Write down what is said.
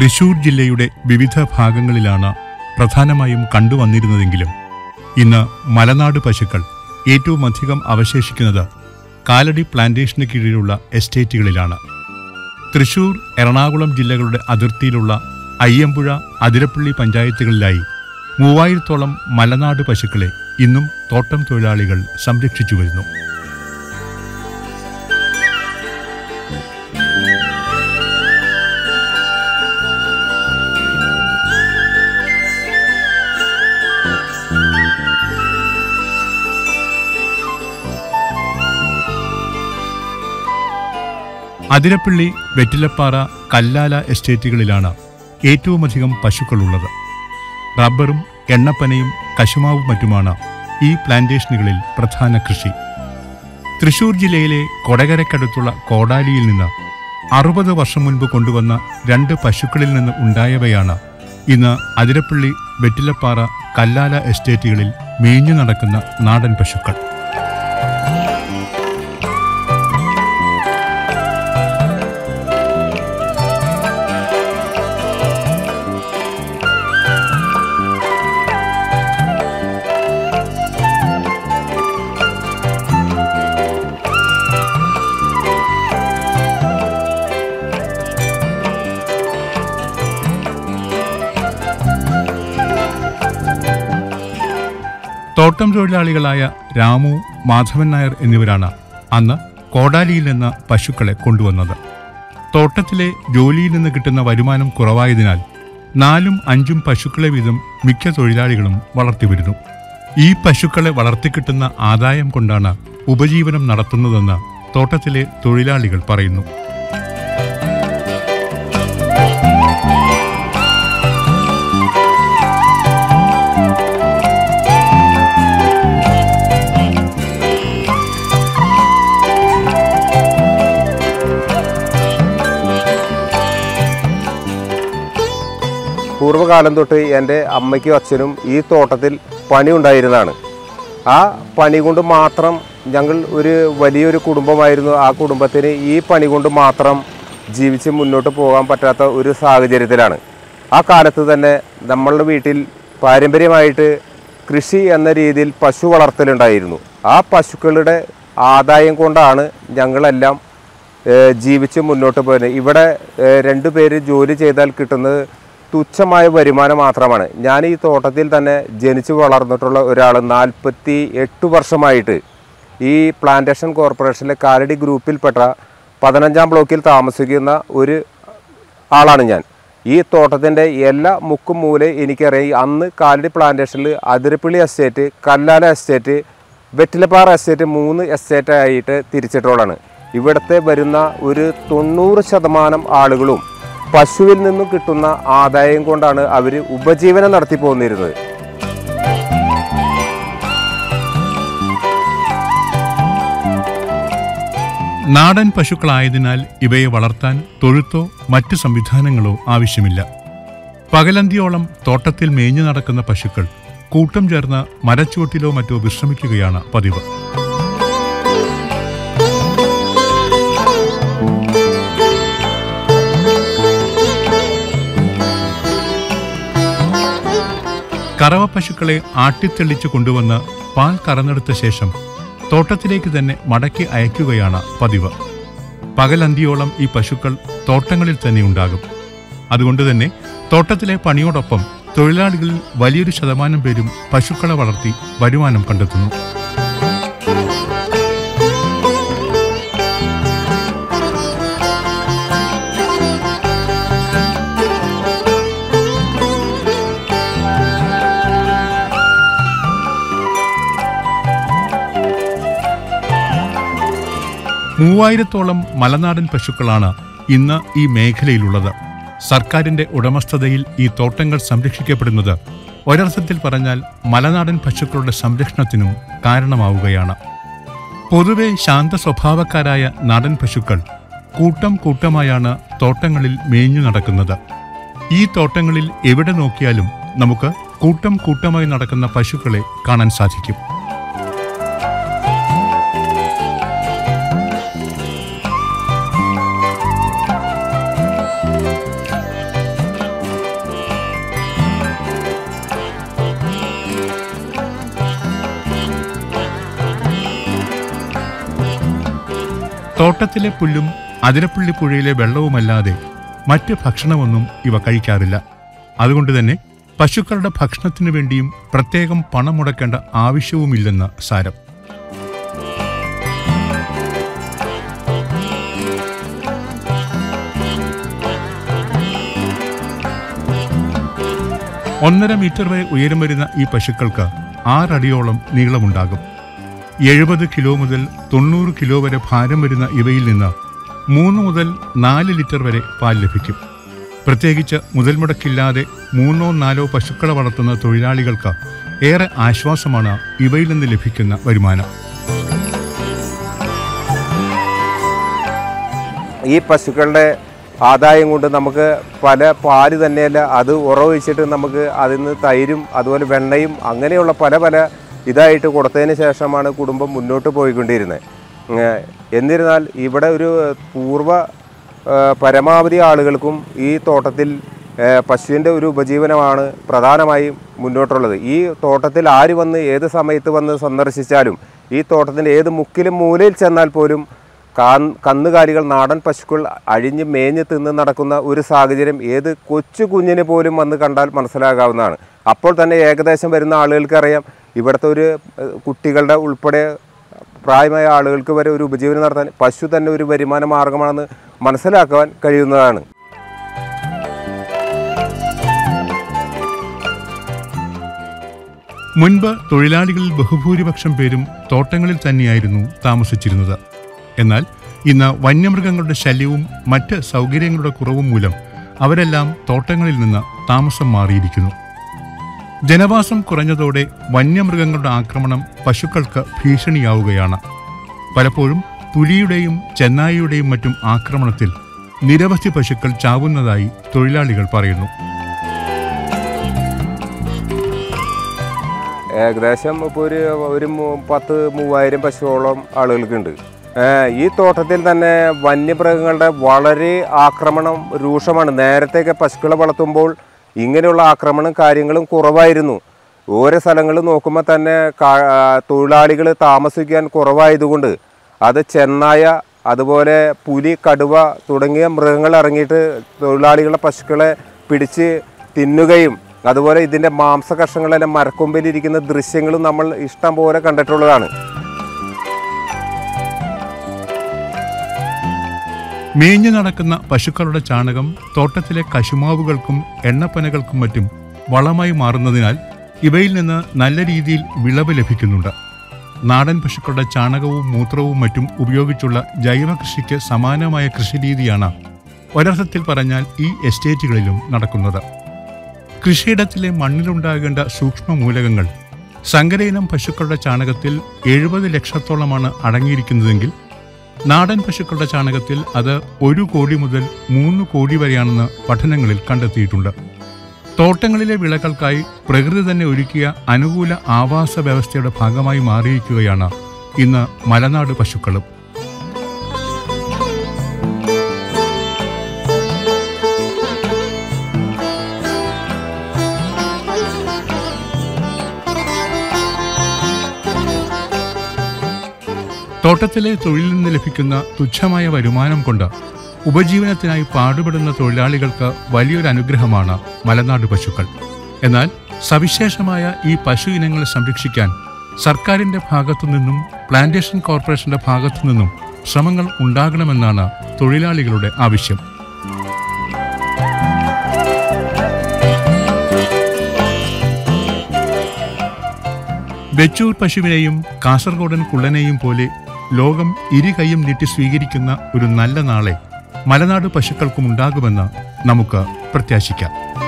തൃശ്ശൂർ ജില്ലയുടെ വിവിധ ഭാഗങ്ങളിലാണ് പ്രധാനമായും കണ്ടുവന്നിരുന്നതെങ്കിലും ഇന്ന് മലനാട് പശുക്കൾ ഏറ്റവും അധികം അവശേഷിക്കുന്നത് കാലടി പ്ലാന്റേഷന് കീഴിലുള്ള എസ്റ്റേറ്റുകളിലാണ്. തൃശ്ശൂർ, എറണാകുളം ജില്ലകളുടെ അതിർത്തിയിലുള്ള അയ്യമ്പുഴ, അതിരപ്പള്ളി പഞ്ചായത്തുകളിലായി 3000-ഓളം മലനാട് പശുക്കളെ ഇന്നും തോട്ടം തൊഴിലാളികൾ സംരക്ഷിച്ചു വരുന്നു. അതിരപ്പള്ളി, വെറ്റിലപ്പാറ, കല്ലാല എസ്റ്റേറ്റുകളിലാണ് ഏറ്റവുമധികം പശുക്കളുള്ളത്. റബ്ബറും എണ്ണപ്പനയും കശുമാവും മറ്റുമാണ് ഈ പ്ലാന്റേഷനുകളിൽ പ്രധാന കൃഷി. തൃശ്ശൂർ ജില്ലയിലെ കൊടകരക്കടുത്തുള്ള കോടാലിയിൽ നിന്ന് 60 വർഷം മുൻപ് കൊണ്ടുവന്ന 2 പശുക്കളിൽ നിന്ന് ഉണ്ടായവയാണ് ഇന്ന് അതിരപ്പള്ളി, വെറ്റിലപ്പാറ, കല്ലാല എസ്റ്റേറ്റുകളിൽ മേഞ്ഞു നടക്കുന്ന നാടൻ പശുക്കൾ. തോട്ടം തൊഴിലാളികളായ രാമു, മാധവൻ നായർ എന്നിവരാണ് അന്ന് കോടാലിയിൽ നിന്ന് പശുക്കളെ കൊണ്ടുവന്നത്. തോട്ടത്തിലെ ജോലിയിൽ നിന്ന് കിട്ടുന്ന വരുമാനം കുറവായതിനാൽ 4-5 പശുക്കളെ വീതം മിക്ക തൊഴിലാളികളും വളർത്തിവരുന്നു. ഈ പശുക്കളെ വളർത്തിക്കിട്ടുന്ന ആദായം കൊണ്ടാണ് ഉപജീവനം നടത്തുന്നതെന്ന് തോട്ടത്തിലെ തൊഴിലാളികൾ പറയുന്നു. പൂർവ്വകാലം തൊട്ട് എൻ്റെ അമ്മയ്ക്കും അച്ഛനും ഈ തോട്ടത്തിൽ പണി ഉണ്ടായിരുന്നതാണ്. ആ പണി കൊണ്ട് മാത്രം ഞങ്ങൾ ഒരു വലിയൊരു കുടുംബമായിരുന്നു. ആ കുടുംബത്തിന് ഈ പണി കൊണ്ട് മാത്രം ജീവിച്ച് മുന്നോട്ട് പോകാൻ പറ്റാത്ത ഒരു സാഹചര്യത്തിലാണ്. ആ കാലത്ത് തന്നെ നമ്മളുടെ വീട്ടിൽ പാരമ്പര്യമായിട്ട് കൃഷി എന്ന രീതിയിൽ പശു വളർത്തലുണ്ടായിരുന്നു. ആ പശുക്കളുടെ ആദായം കൊണ്ടാണ് ഞങ്ങളെല്ലാം ജീവിച്ച് മുന്നോട്ട് പോയത്. ഇവിടെ 2 പേര് ജോലി ചെയ്താൽ കിട്ടുന്നത് തുച്ഛമായ വരുമാനം മാത്രമാണ്. ഞാൻ ഈ തോട്ടത്തിൽ തന്നെ ജനിച്ചു വളർന്നിട്ടുള്ള ഒരാൾ 48 വർഷമായിട്ട് ഈ പ്ലാന്റേഷൻ കോർപ്പറേഷനിലെ കാലടി ഗ്രൂപ്പിൽപ്പെട്ട 15-ാം ബ്ലോക്കിൽ താമസിക്കുന്ന ഒരു ആളാണ് ഞാൻ. ഈ തോട്ടത്തിൻ്റെ എല്ലാ മുക്കും മൂലെ എനിക്കറിയാം. അന്ന് കാലടി പ്ലാന്റേഷനിൽ Athirappilly estate, Kallala estate, Vettilappara estate 3 എസ്റ്റേറ്റായിട്ട് തിരിച്ചിട്ടുള്ളതാണ്. ഇവിടുത്തെ വരുന്ന ഒരു 90% ആളുകളും പശുവിൽ നിന്നും കിട്ടുന്ന ആദായം കൊണ്ടാണ് അവർ ഉപജീവനം നടത്തി പോന്നിരുന്നത്. നാടൻ പശുക്കളായതിനാൽ ഇവയെ വളർത്താൻ തൊഴുത്തോ മറ്റ് സംവിധാനങ്ങളോ ആവശ്യമില്ല. പകലന്തിയോളം തോട്ടത്തിൽ മേഞ്ഞു നടക്കുന്ന പശുക്കൾ കൂട്ടം ചേർന്ന് മരച്ചുവട്ടിലോ മറ്റോ വിശ്രമിക്കുകയാണ് പതിവ്. കറവ പശുക്കളെ ആട്ടിത്തെളിച്ച് കൊണ്ടുവന്ന് പാൽ കറന്നെടുത്ത ശേഷം തോട്ടത്തിലേക്ക് തന്നെ മടക്കി അയക്കുകയാണ് പതിവ്. പകലന്തിയോളം ഈ പശുക്കൾ തോട്ടങ്ങളിൽ തന്നെ ഉണ്ടാകും. അതുകൊണ്ട് തന്നെ തോട്ടത്തിലെ പണിയോടൊപ്പം തൊഴിലാളികളിൽ വലിയൊരു ശതമാനം പേരും പശുക്കളെ വളർത്തി വരുമാനം കണ്ടെത്തുന്നു. മൂവായിരത്തോളം മലനാടൻ പശുക്കളാണ് ഇന്ന് ഈ മേഖലയിലുള്ളത്. സർക്കാരിൻ്റെ ഉടമസ്ഥതയിൽ ഈ തോട്ടങ്ങൾ സംരക്ഷിക്കപ്പെടുന്നത് ഒരർത്ഥത്തിൽ പറഞ്ഞാൽ മലനാടൻ പശുക്കളുടെ സംരക്ഷണത്തിനും കാരണമാവുകയാണ്. പൊതുവെ ശാന്ത സ്വഭാവക്കാരായ നാടൻ പശുക്കൾ കൂട്ടമായാണ് തോട്ടങ്ങളിൽ മേഞ്ഞു നടക്കുന്നത്. ഈ തോട്ടങ്ങളിൽ എവിടെ നോക്കിയാലും നമുക്ക് കൂട്ടമായി നടക്കുന്ന പശുക്കളെ കാണാൻ സാധിക്കും. തോട്ടത്തിലെ പുല്ലും അതിരപ്പള്ളി പുഴയിലെ വെള്ളവുമല്ലാതെ മറ്റ് ഭക്ഷണമൊന്നും ഇവ കഴിക്കാറില്ല. അതുകൊണ്ട് തന്നെ പശുക്കളുടെ ഭക്ഷണത്തിനു വേണ്ടിയും പ്രത്യേകം പണം മുടക്കേണ്ട ആവശ്യവുമില്ലെന്ന് സാരം. ഒന്നര മീറ്റർ വരെ ഉയരം വരുന്ന ഈ പശുക്കൾക്ക് 6 അടിയോളം നീളമുണ്ടാകും. 70 കിലോ മുതൽ 90 കിലോ വരെ ഭാരം വരുന്ന ഇവയിൽ നിന്ന് 3 മുതൽ 4 ലിറ്റർ വരെ പാൽ ലഭിക്കും. പ്രത്യേകിച്ച് മുതൽമുടക്കില്ലാതെ 3 or 4 പശുക്കളെ വളർത്തുന്ന തൊഴിലാളികൾക്ക് ഏറെ ആശ്വാസമാണ് ഇവയിൽ നിന്ന് ലഭിക്കുന്ന വരുമാനം. ഈ പശുക്കളുടെ ആദായം കൊണ്ട് നമുക്ക് പല പാല് തന്നെയല്ല, അത് ഉറവച്ചിട്ട് നമുക്ക് അതിൽ നിന്ന് തൈരും അതുപോലെ വെണ്ണയും അങ്ങനെയുള്ള പല പല ഇതായിട്ട് കൊടുത്തതിന് ശേഷമാണ് കുടുംബം മുന്നോട്ട് പോയിക്കൊണ്ടിരുന്നത്. എന്നിരുന്നാൽ ഇവിടെ ഒരു പൂർവ്വ പരമാവധി ആളുകൾക്കും ഈ തോട്ടത്തിൽ പശുവിൻ്റെ ഒരു ഉപജീവനമാണ് പ്രധാനമായും മുന്നോട്ടുള്ളത്. ഈ തോട്ടത്തിൽ ആര് വന്ന് ഏത് സമയത്ത് വന്ന് സന്ദർശിച്ചാലും ഈ തോട്ടത്തിൻ്റെ ഏത് മുക്കിലും മൂലയിൽ ചെന്നാൽ പോലും കന്നുകാലികൾ നാടൻ പശുക്കൾ അഴിഞ്ഞ് മേഞ്ഞ് തിന്ന് നടക്കുന്ന ഒരു സാഹചര്യം ഏത് കൊച്ചു കുഞ്ഞിനെ പോലും വന്ന് കണ്ടാൽ മനസ്സിലാകാവുന്നതാണ്. അപ്പോൾ തന്നെ ഏകദേശം വരുന്ന ആളുകൾക്കറിയാം ഇവിടുത്തെ ഒരു കുട്ടികളുടെ ഉൾപ്പെടെ പ്രായമായ ആളുകൾക്ക് വരെ ഒരു ഉപജീവനം നടത്താൻ പശു തന്നെ ഒരു വരുമാന മാർഗമാണെന്ന് മനസ്സിലാക്കുവാൻ കഴിയുന്നതാണ്. മുൻപ് തൊഴിലാളികളിൽ ബഹുഭൂരിപക്ഷം പേരും തോട്ടങ്ങളിൽ തന്നെയായിരുന്നു താമസിച്ചിരുന്നത്. എന്നാൽ ഇന്ന് വന്യമൃഗങ്ങളുടെ ശല്യവും മറ്റ് സൗകര്യങ്ങളുടെ കുറവും മൂലം അവരെല്ലാം തോട്ടങ്ങളിൽ നിന്ന് താമസം മാറിയിരിക്കുന്നു. ജനവാസം കുറഞ്ഞതോടെ വന്യമൃഗങ്ങളുടെ ആക്രമണം പശുക്കൾക്ക് ഭീഷണിയാവുകയാണ്. പലപ്പോഴും പുലിയുടെയും ചെന്നായിയുടെയും മറ്റും ആക്രമണത്തിൽ നിരവധി പശുക്കൾ ചാവുന്നതായി തൊഴിലാളികൾ പറയുന്നു. ഏകദേശം ഇപ്പോൾ ഒരു 10,000-30,000 പശുവോളം ആളുകൾക്കുണ്ട്. ഈ തോട്ടത്തിൽ തന്നെ വന്യമൃഗങ്ങളുടെ വളരെ ആക്രമണം രൂക്ഷമാണ്. നേരത്തെയൊക്കെ പശുക്കളെ വളർത്തുമ്പോൾ ഇങ്ങനെയുള്ള ആക്രമണം കാര്യങ്ങളും കുറവായിരുന്നു. ഓരോ സ്ഥലങ്ങളിൽ നോക്കുമ്പോൾ തന്നെ തൊഴിലാളികൾ താമസിക്കാൻ കുറവായതുകൊണ്ട് അത് ചെന്നായ അതുപോലെ പുലി കടുവ തുടങ്ങിയ മൃഗങ്ങൾ ഇറങ്ങിയിട്ട് തൊഴിലാളികളെ പശുക്കളെ പിടിച്ച് തിന്നുകയും അതുപോലെ ഇതിൻ്റെ മാംസകഷ്ണങ്ങളെല്ലാം മരക്കൊമ്പിലിരിക്കുന്ന ദൃശ്യങ്ങളും നമ്മൾ ഇഷ്ടം പോലെ കണ്ടിട്ടുള്ളതാണ്. മേഞ്ഞു നടക്കുന്ന പശുക്കളുടെ ചാണകം തോട്ടത്തിലെ കശുമാവുകൾക്കും എണ്ണപ്പനകൾക്കും മറ്റും വളമായി മാറുന്നതിനാൽ ഇവയിൽ നിന്ന് നല്ല രീതിയിൽ വിളവ് ലഭിക്കുന്നുണ്ട്. നാടൻ പശുക്കളുടെ ചാണകവും മൂത്രവും മറ്റും ഉപയോഗിച്ചുള്ള ജൈവ കൃഷിക്ക് സമാനമായ കൃഷിരീതിയാണ് ഒരർത്ഥത്തിൽ പറഞ്ഞാൽ ഈ എസ്റ്റേറ്റുകളിലും നടക്കുന്നത്. കൃഷിയിടത്തിലെ മണ്ണിലുണ്ടാകേണ്ട സൂക്ഷ്മ മൂലകങ്ങൾ സങ്കരയിനം പശുക്കളുടെ ചാണകത്തിൽ 70 ലക്ഷത്തോളമാണ് അടങ്ങിയിരിക്കുന്നതെങ്കിൽ നാടൻ പശുക്കളുടെ ചാണകത്തിൽ അത് 1 കോടി മുതൽ 3 കോടി വരെയാണെന്ന് പഠനങ്ങളിൽ കണ്ടെത്തിയിട്ടുണ്ട്. തോട്ടങ്ങളിലെ വിളകൾക്കായി പ്രകൃതി തന്നെ ഒരുക്കിയ അനുകൂല ആവാസ വ്യവസ്ഥയുടെ ഭാഗമായി മാറിയിരിക്കുകയാണ് ഇന്ന് മലനാട് പശുക്കളും. തോട്ടത്തിലെ തൊഴിലിൽ നിന്ന് ലഭിക്കുന്ന തുച്ഛമായ വരുമാനം കൊണ്ട് ഉപജീവനത്തിനായി പാടുപെടുന്ന തൊഴിലാളികൾക്ക് വലിയൊരു അനുഗ്രഹമാണ് മലനാട് പശുക്കൾ. എന്നാൽ സവിശേഷമായ ഈ പശു ഇനങ്ങളെ സംരക്ഷിക്കാൻ സർക്കാരിൻ്റെ ഭാഗത്തു നിന്നും പ്ലാന്റേഷൻ കോർപ്പറേഷൻ്റെ ഭാഗത്തു നിന്നും ശ്രമങ്ങൾ ഉണ്ടാകണമെന്നാണ് തൊഴിലാളികളുടെ ആവശ്യം. വെച്ചൂർ പശുവിനെയും കാസർഗോഡൻ കുള്ളനെയും പോലെ ലോകം ഇരുകൈയും നീട്ടി സ്വീകരിക്കുന്ന ഒരു നല്ല നാളെ മലനാട് പശുക്കൾക്കുമുണ്ടാകുമെന്ന് നമുക്ക് പ്രത്യാശിക്കാം.